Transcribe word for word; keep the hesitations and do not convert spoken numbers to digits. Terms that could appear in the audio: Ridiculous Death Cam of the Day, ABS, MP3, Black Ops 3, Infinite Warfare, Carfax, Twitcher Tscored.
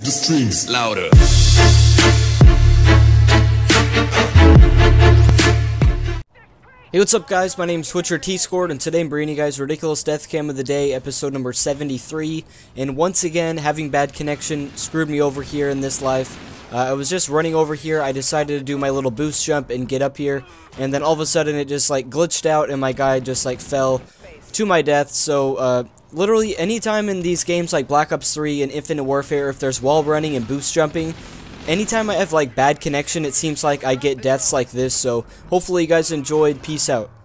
The streams louder. Hey, what's up guys, my name is Twitcher Tscored, and today I'm bringing you guys Ridiculous Death Cam of the Day, episode number seventy-three, and once again, having bad connection screwed me over here in this life. Uh, I was just running over here, I decided to do my little boost jump and get up here, and then all of a sudden it just like glitched out and my guy just like fell to my death, so uh, literally any time in these games like Black Ops three and Infinite Warfare, if there's wall running and boost jumping, anytime I have like bad connection, it seems like I get deaths like this, so hopefully you guys enjoyed. Peace out.